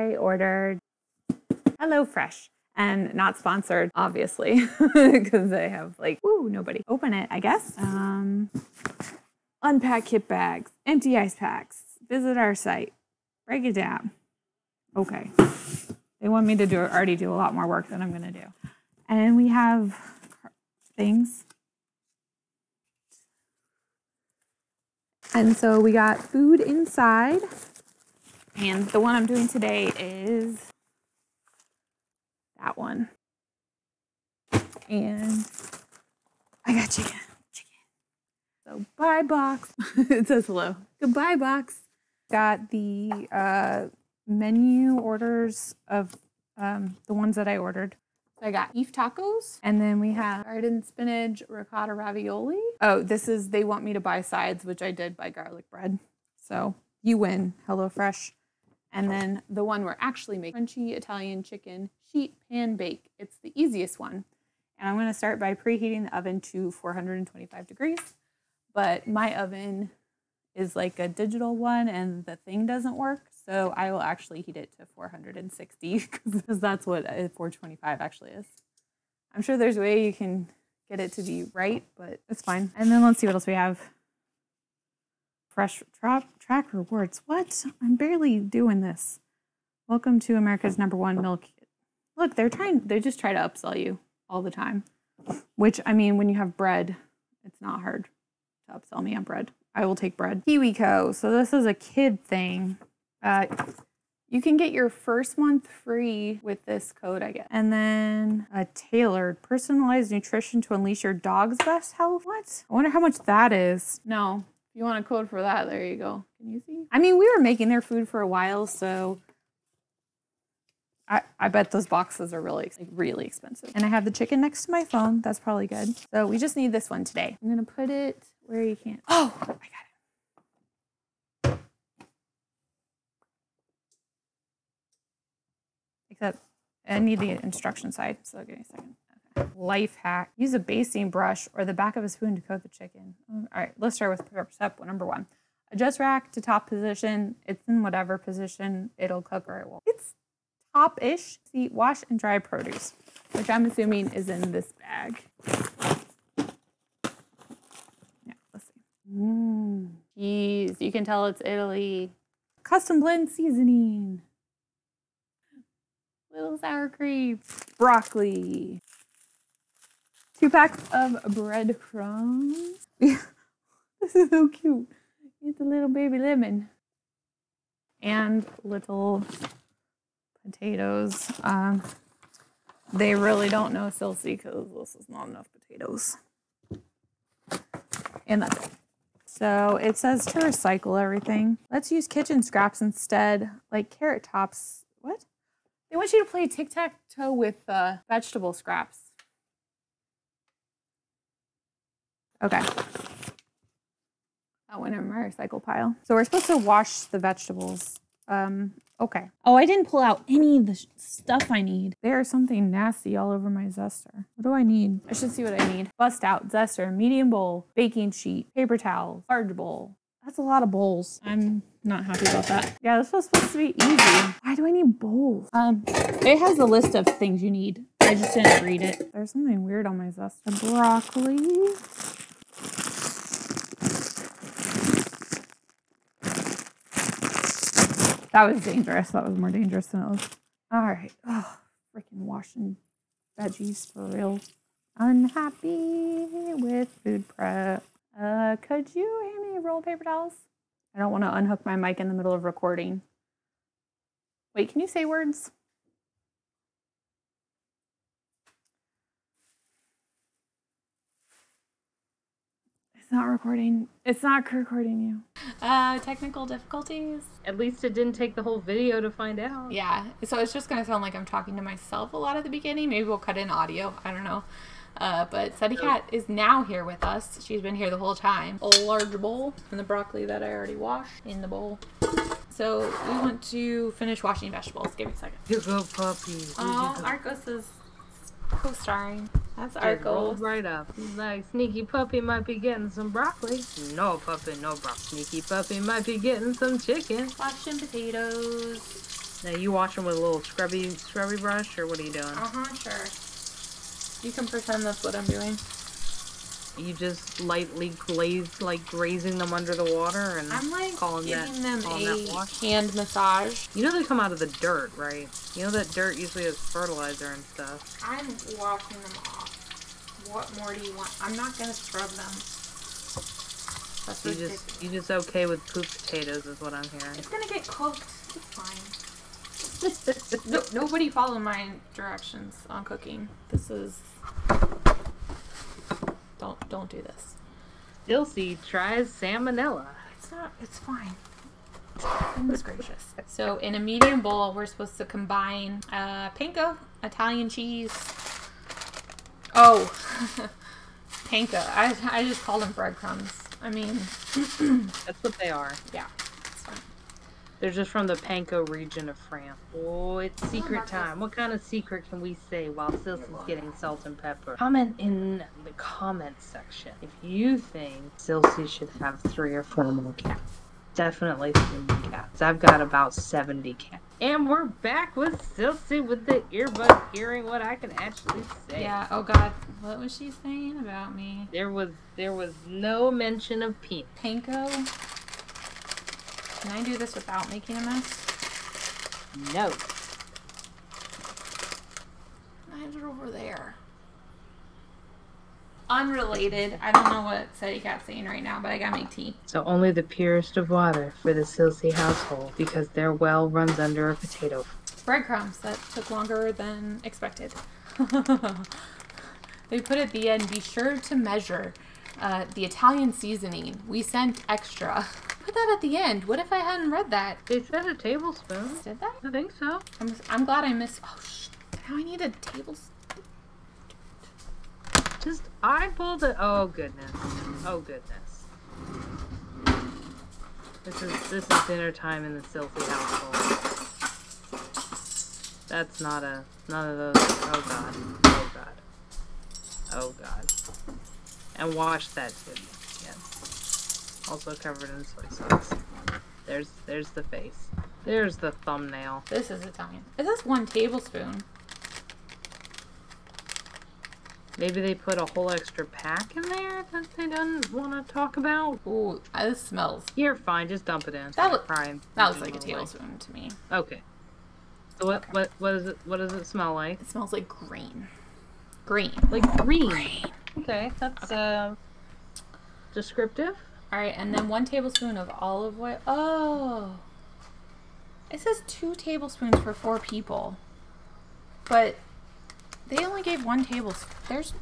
I ordered Hello Fresh. And not sponsored, obviously, because they have like, ooh, nobody. Open it, I guess. Unpack kit bags, empty ice packs, visit our site, break it down. Okay. They want me to already do a lot more work than I'm going to do. And we have things. And so we got food inside. And the one I'm doing today is that one. And I got chicken. So bye box. It says hello. Goodbye box. Got the menu orders of the ones that I ordered. So I got Eve tacos. And then we have garden spinach, ricotta ravioli. Oh, this is, they want me to buy sides, which I did by garlic bread. So you win, HelloFresh. And then the one we're actually making, Crunchy Italian Chicken Sheet Pan Bake. It's the easiest one. And I'm gonna start by preheating the oven to 425 degrees. But my oven is like a digital one and the thing doesn't work. So I will actually heat it to 460 because that's what 425 actually is. I'm sure there's a way you can get it to be right, but it's fine. And then let's see what else we have. Fresh track rewards. What? I'm barely doing this. Welcome to America's #1 milk. Look, they just try to upsell you all the time. Which, I mean, when you have bread, it's not hard to upsell me on bread. I will take bread. KiwiCo. So this is a kid thing. You can get your first month free with this code, I guess. And then a tailored personalized nutrition to unleash your dog's best health. What? I wonder how much that is. No. If you want a code for that, there you go. Can you see? I mean, we were making their food for a while, so I bet those boxes are really, like, really expensive. And I have the chicken next to my phone. That's probably good. So we just need this one today. I'm gonna put it where you can't. Oh, I got it. Except I need the instruction side, so give me a second. Life hack. Use a basting brush or the back of a spoon to coat the chicken. All right, let's start with step #1. Adjust rack to top position. It's in whatever position it'll cook or it won't. It's top-ish. See, wash and dry produce, which I'm assuming is in this bag. Yeah, let's see. Jeez, you can tell it's Italy. Custom blend seasoning. Little sour cream. Broccoli. 2 packs of breadcrumbs. This is so cute. It's a little baby lemon. And little potatoes. They really don't know Cilsey because this is not enough potatoes. And that's it. So it says to recycle everything. Let's use kitchen scraps instead, like carrot tops. What? They want you to play tic-tac-toe with vegetable scraps. Okay, that went in my recycle pile. So we're supposed to wash the vegetables. Okay. Oh, I didn't pull out any of the stuff I need. There's something nasty all over my zester. What do I need? I should see what I need. Bust out, zester, medium bowl, baking sheet, paper towel, large bowl. That's a lot of bowls. I'm not happy about that. Yeah, this was supposed to be easy. Why do I need bowls? It has a list of things you need. I just didn't read it. There's something weird on my zester. Broccoli. That was dangerous. That was more dangerous than it looked. All right. Oh, freaking washing veggies for real. Unhappy with food prep. Could you hand me a roll of paper towels? I don't want to unhook my mic in the middle of recording. Wait, can you say words? Not recording. It's not recording you. Technical difficulties. At least it didn't take the whole video to find out. Yeah, so it's just gonna sound like I'm talking to myself a lot at the beginning. Maybe we'll cut in audio. I don't know. But Seti Cat is now here with us. She's been here the whole time. A large bowl and the broccoli that I already washed in the bowl. So we want to finish washing vegetables. Give me a second. You go, puppy. Oh, Arcos is co-starring. That's our goal. Right up. He's like, sneaky puppy might be getting some broccoli. No puppy, no broccoli. Sneaky puppy might be getting some chicken. Watching potatoes. Now you wash them with a little scrubby brush, or what are you doing? Sure. You can pretend that's what I'm doing. You just lightly glaze, like grazing them under the water, and I'm like giving them a hand massage. You know they come out of the dirt, right? You know that dirt usually has fertilizer and stuff. I'm washing them off. What more do you want? I'm not gonna scrub them. That's you just okay with pooped potatoes is what I'm hearing. It's gonna get cooked. It's fine. No, nobody followed my directions on cooking. This is. Don't do this. Cilsey tries salmonella. It's not, it's fine. Goodness gracious. So in a medium bowl, we're supposed to combine panko, Italian cheese. Oh, panko. I just call them breadcrumbs. I mean. That's what they are. Yeah, it's fine. They're just from the Panko region of France. Oh, it's secret time. What kind of secret can we say while Cilsey's getting salt and pepper? Comment in the comment section if you think Cilsey should have 3 or 4 more cats. Definitely 3 more cats. I've got about 70 cats. And we're back with Cilsey with the earbud hearing what I can actually say. Yeah, oh god. What was she saying about me? There was no mention of pink. Panko? Can I do this without making a mess? No. I have it over there. Unrelated. I don't know what Sadie Cat's saying right now, but I gotta make tea. So only the purest of water for the Cilsey household because their well runs under a potato. Breadcrumbs. That took longer than expected. They put at the end, be sure to measure the Italian seasoning. We sent extra. Put that at the end. What if I hadn't read that? They said a tablespoon. Did that? I think so. I'm glad I missed. Oh, shh. Now I need a tablespoon. Just eyeball the. Oh goodness. Oh goodness. This is dinner time in the Cilsey household. That's not a none of those. Oh god. Oh god. Oh god. And wash that too. Yes. Also covered in soy sauce. There's the face. There's the thumbnail. This is Italian. Is this 1 tablespoon? Maybe they put a whole extra pack in there that they don't want to talk about. Ooh, this smells. You're fine. Just dump it in. That looks like a tablespoon to me. Okay. So what does it smell like? It smells like green. Green. Like green. Green. Okay, that's descriptive. Alright, and then 1 tablespoon of olive oil. Oh! It says 2 tablespoons for 4 people. But they only gave 1 tablespoon. There's...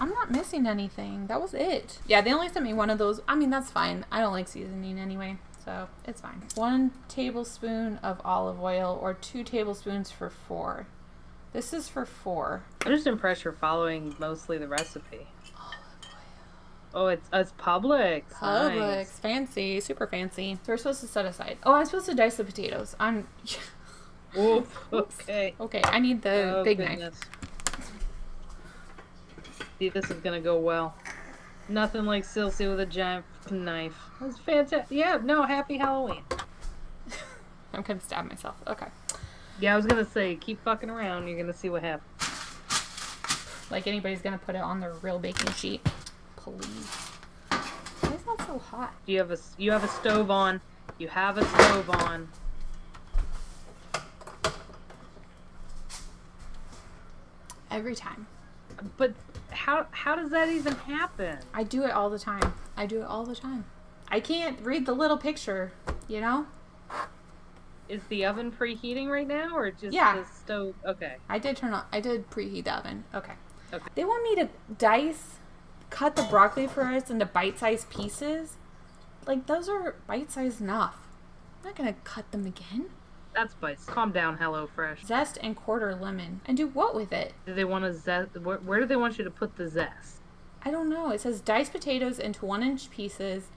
I'm not missing anything. That was it. Yeah, they only sent me 1 of those. I mean, that's fine. I don't like seasoning anyway, so it's fine. 1 tablespoon of olive oil or 2 tablespoons for 4. This is for 4. I'm just impressed you're following mostly the recipe. Oh, it's Publix. Publix, nice. Fancy, super fancy. So we're supposed to set aside. Oh, I'm supposed to dice the potatoes. I'm. Oops. Okay. Okay, I need the big knife. See, this is gonna go well. Nothing like Cilsey with a giant knife. That's fantastic. Yeah. No, happy Halloween. I'm gonna stab myself. Okay. Yeah, I was gonna say, keep fucking around. You're gonna see what happens. Like anybody's gonna put it on their real baking sheet. Please. Why is that so hot? You have a stove on. You have a stove on. Every time. But how does that even happen? I do it all the time. I do it all the time. I can't read the little picture, you know? Is the oven preheating right now or just the stove? Okay. I did preheat the oven. Okay. Okay. They want me to cut the broccoli for us into bite-sized pieces. Like, those are bite-sized enough. I'm not gonna cut them again. That's bites. Calm down, Hello Fresh. Zest and 1/4 lemon. And do what with it? Do they want to zest? Where do they want you to put the zest? I don't know. It says dice potatoes into 1-inch pieces,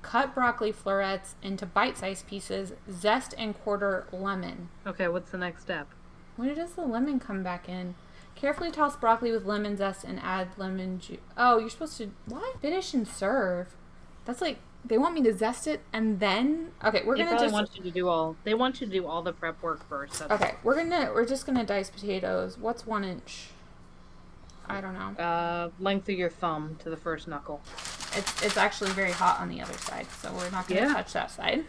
cut broccoli florets into bite-sized pieces, zest and 1/4 lemon. Okay, what's the next step? When does the lemon come back in? Carefully toss broccoli with lemon zest and add lemon juice. Oh, you're supposed to... What? Finish and serve. That's like They want me to zest it and then okay, we're gonna just they want you to do all the prep work first. Okay, we're just gonna dice potatoes. What's 1 inch? I don't know. Length of your thumb to the first knuckle. It's actually very hot on the other side, so we're not gonna touch that side.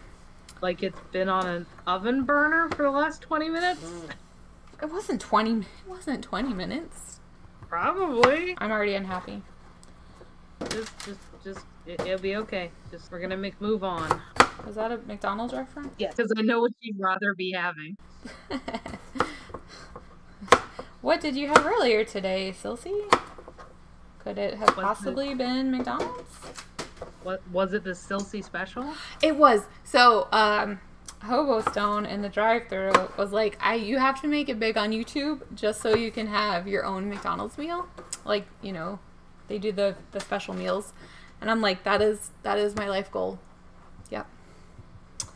Like it's been on an oven burner for the last 20 minutes. It wasn't 20. It wasn't 20 minutes. Probably. I'm already unhappy. It'll be okay. Just we're gonna move on. Was that a McDonald's reference? Yes, because I know what you'd rather be having. What did you have earlier today, Cilsey? Could it have possibly been McDonald's? What was it? The Cilsey special? It was. So, Hobo Stone in the drive-thru was like, you have to make it big on YouTube just so you can have your own McDonald's meal. Like, you know, they do the special meals. And I'm like, that is my life goal. Yep.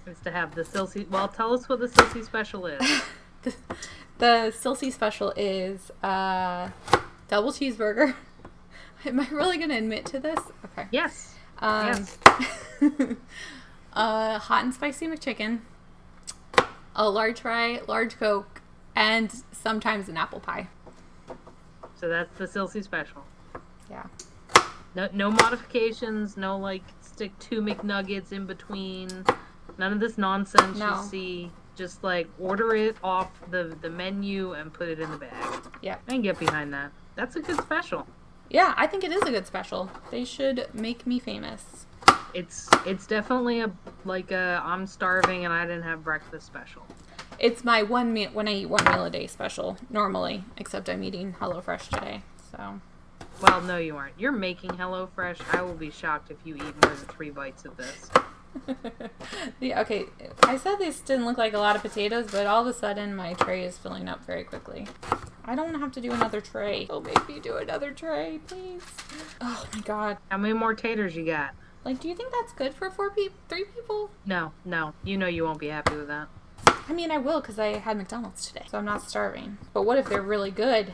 Is to have the Cilsey. Well, tell us what the Cilsey special is. the Cilsey special is double cheeseburger. Am I really gonna admit to this? Okay. Yes. Yes. Hot and spicy McChicken, a large fry, large Coke, and sometimes an apple pie. So that's the Cilsey special. Yeah. No modifications, no, like, stick 2 McNuggets in between. None of this nonsense you see. Just, like, order it off the menu and put it in the bag. Yeah. I can get behind that. That's a good special. Yeah, I think it is a good special. They should make me famous. It's definitely, like, I'm starving and I didn't have breakfast special. It's my one meal, when I eat one meal a day special, normally. Except I'm eating Hello Fresh today, so... Well, no, you aren't. You're making Hello Fresh. I will be shocked if you eat more than 3 bites of this. Okay, I said this didn't look like a lot of potatoes, but all of a sudden my tray is filling up very quickly. I don't have to do another tray. Oh, make me do another tray, please. Oh my God. How many more taters you got? Like, do you think that's good for 3 people? No. You know you won't be happy with that. I mean, I will because I had McDonald's today, so I'm not starving. But what if they're really good?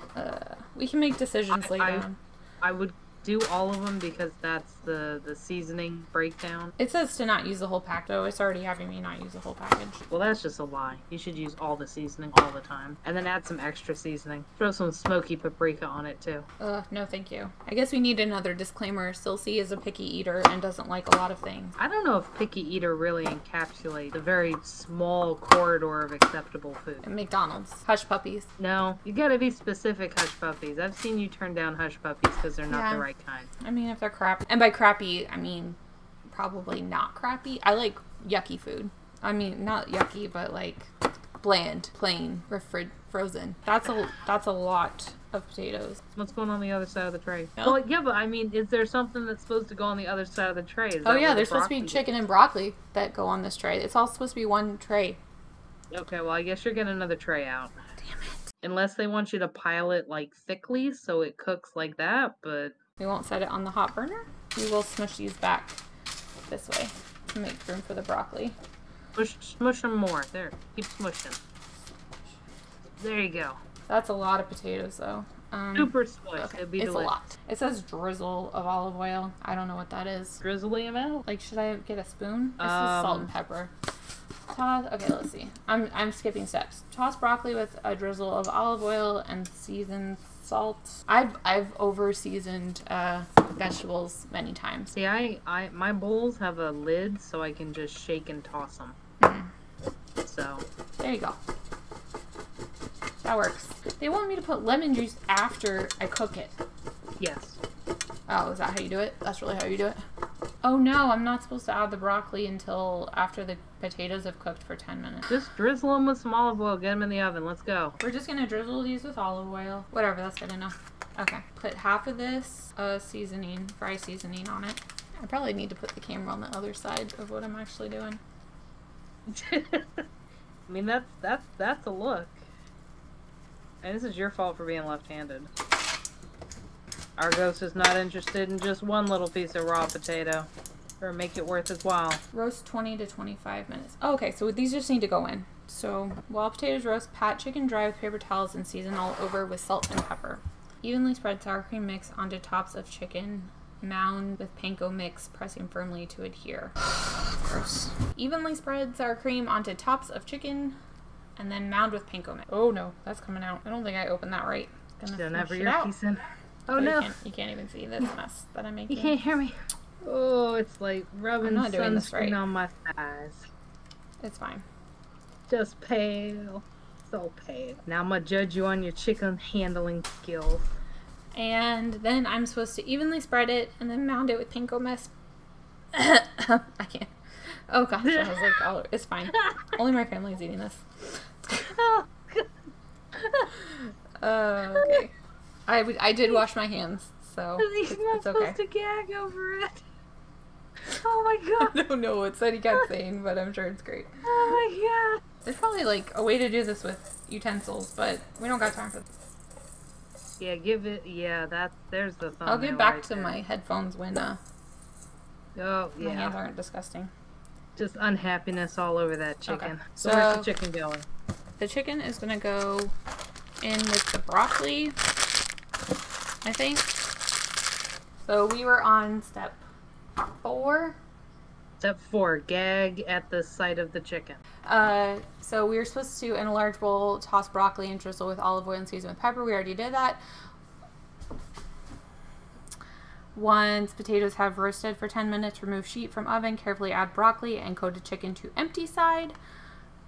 We can make decisions later on. I would do all of them because that's the seasoning breakdown. It says to not use the whole pack, though. It's already having me not use the whole package. Well, that's just a lie. You should use all the seasoning all the time. And then add some extra seasoning. Throw some smoky paprika on it, too. No thank you. I guess we need another disclaimer. Cilsey is a picky eater and doesn't like a lot of things. I don't know if picky eater really encapsulates the very small corridor of acceptable food. And McDonald's. Hush puppies. No. You gotta be specific, hush puppies. I've seen you turn down hush puppies because they're not the right kind. I mean, if they're crap, and by crappy, I mean probably not crappy. I like yucky food. I mean, not yucky, but like bland, plain, frozen. That's a lot of potatoes. What's going on the other side of the tray? Nope. Well, yeah, but I mean, is there something that's supposed to go on the other side of the tray? Oh yeah, there's supposed to be chicken and broccoli that go on this tray. It's all supposed to be one tray. Okay, well, I guess you're getting another tray out. Damn it. Unless they want you to pile it like thickly so it cooks like that, but... We won't set it on the hot burner. We will smush these back this way to make room for the broccoli. Smush them more. There. Keep smushing. There you go. That's a lot of potatoes, though. Super smush. Okay. It'd be delicious. It's a lot. It says drizzle of olive oil. I don't know what that is. Drizzly amount? Like, should I get a spoon? This is salt and pepper. Okay, let's see. I'm skipping steps. Toss broccoli with a drizzle of olive oil and season salt. I've over-seasoned vegetables many times. See, my bowls have a lid, so I can just shake and toss them. So there you go. That works. They want me to put lemon juice after I cook it. Yes. Oh, is that how you do it? That's really how you do it? Oh no, I'm not supposed to add the broccoli until after the potatoes have cooked for 10 minutes. Just drizzle them with some olive oil. Get them in the oven. Let's go. We're just going to drizzle these with olive oil. Whatever, that's good enough. Okay. Put half of this seasoning, fry seasoning on it. I probably need to put the camera on the other side of what I'm actually doing. I mean, that's a look. And this is your fault for being left-handed. Our ghost is not interested in just one little piece of raw potato. Or make it worth its while. Roast 20 to 25 minutes. Oh, okay, so these just need to go in. So, while potatoes roast, pat chicken dry with paper towels and season all over with salt and pepper. Evenly spread sour cream mix onto tops of chicken Mound with panko mix, pressing firmly to adhere. Gross. Evenly spread sour cream onto tops of chicken and then mound with panko mix. Oh no, that's coming out. I don't think I opened that right. Don't ever your out. Piece in. Oh no. You can't even see this mess that I'm making. You can't hear me. Oh, it's like rubbing sunscreen right on my thighs. It's fine. Just pale. So pale. Now I'm going to judge you on your chicken handling skills. And then I'm supposed to evenly spread it and then mound it with panko mess. I can't. Oh gosh, I was like, all over. It's fine. Only my family's eating this. Oh, okay. I did wash my hands, so he's not supposed to gag over it. Oh my god. I don't know what he kept saying, but I'm sure it's great. Oh my god. There's probably like a way to do this with utensils, but we don't got time for this. Yeah, give it. Yeah, there's the thumbnail. I'll get back right to there. My headphones when oh yeah, my hands aren't disgusting. Just unhappiness all over that chicken. Okay. So where's the chicken going? The chicken is gonna go in with the broccoli, I think. So we were on step 4. Step 4, gag at the sight of the chicken. So we were supposed to, in a large bowl, toss broccoli and drizzle with olive oil and season with pepper. We already did that. Once potatoes have roasted for 10 minutes, remove sheet from oven, carefully add broccoli and coat the chicken to empty side.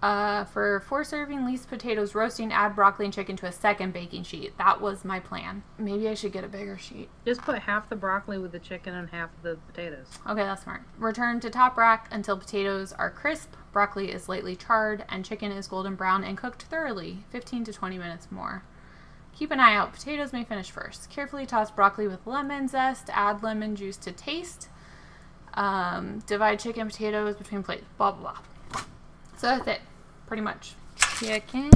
For serving, least potatoes roasting, add broccoli and chicken to a second baking sheet. That was my plan. Maybe I should get a bigger sheet. Just put half the broccoli with the chicken and half the potatoes. Okay, that's smart. Return to top rack until potatoes are crisp, broccoli is lightly charred, and chicken is golden brown and cooked thoroughly, 15 to 20 minutes more. Keep an eye out. Potatoes may finish first. Carefully toss broccoli with lemon zest. Add lemon juice to taste. Divide chicken and potatoes between plates. Blah, blah, blah. So that's it. Pretty much. Chicken.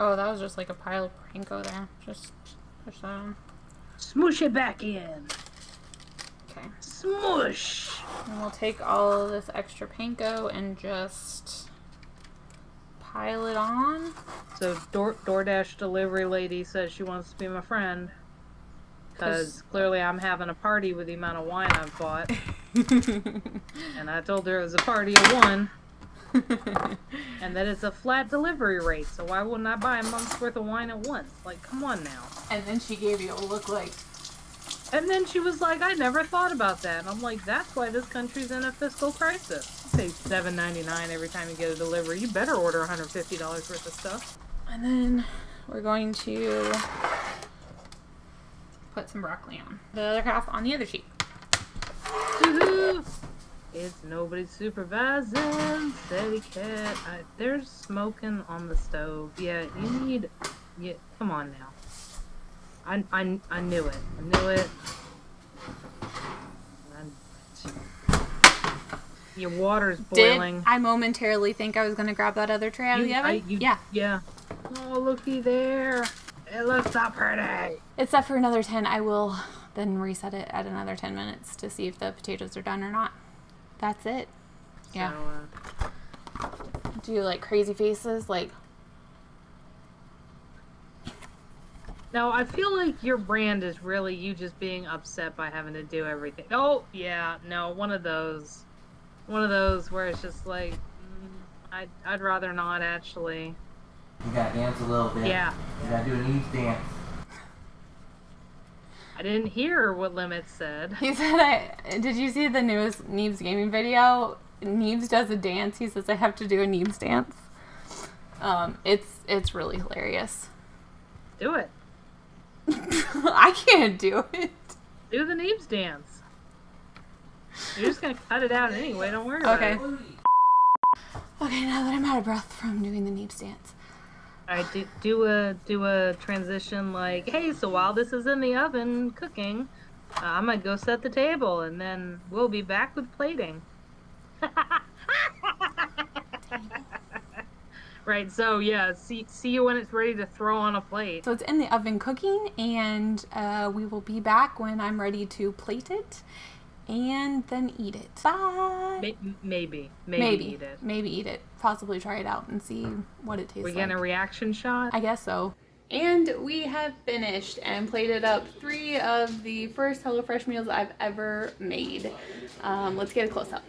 Oh, that was just like a pile of panko there. Just push that on. Smoosh it back in. Okay. Smoosh! And we'll take all of this extra panko and just pile it on. So DoorDash delivery lady says she wants to be my friend. Because clearly I'm having a party with the amount of wine I've bought. And I told her it was a party of 1. And that it's a flat delivery rate, so why wouldn't I buy a month's worth of wine at once? Like, come on now. And then she gave you a look like... And then she was like, I never thought about that. And I'm like, that's why this country's in a fiscal crisis. You pay $7.99 every time you get a delivery. You better order $150 worth of stuff. And then we're going to put some broccoli on. The other half on the other sheet. Woohoo! It's nobody supervising. Steady cat. There's smoking on the stove. Yeah, you need. Yeah, come on now. I knew it. I knew it. Your water's boiling. Did I momentarily think I was gonna grab that other tray out of the oven? Yeah. Oh, looky there. It looks so pretty. Except for another 10, I will then reset it at another 10 minutes to see if the potatoes are done or not. That's it. Yeah. So, do like crazy faces, like. No, I feel like your brand is really you just being upset by having to do everything. Oh yeah, no, one of those where it's just like, I'd rather not actually. You gotta dance a little bit. Yeah. You gotta do an Eve dance. I didn't hear what Limit said. He said, did you see the newest Neebs gaming video? Neebs does a dance. He says, I have to do a Neebs dance. It's really hilarious. Do it. I can't do it. Do the Neebs dance. You're just gonna cut it out anyway. Don't worry about it. Okay, now that I'm out of breath from doing the Neebs dance. Alright, do a transition like, hey, so while this is in the oven cooking, I'm gonna go set the table, and then we'll be back with plating. Right, so yeah, see you when it's ready to throw on a plate. So it's in the oven cooking, and we will be back when I'm ready to plate it, and then eat it. Bye! Maybe eat it. Maybe eat it. Possibly try it out and see what it tastes like. We're getting a reaction shot? I guess so. And we have finished and plated up 3 of the first Hello Fresh meals I've ever made. Let's get a close up.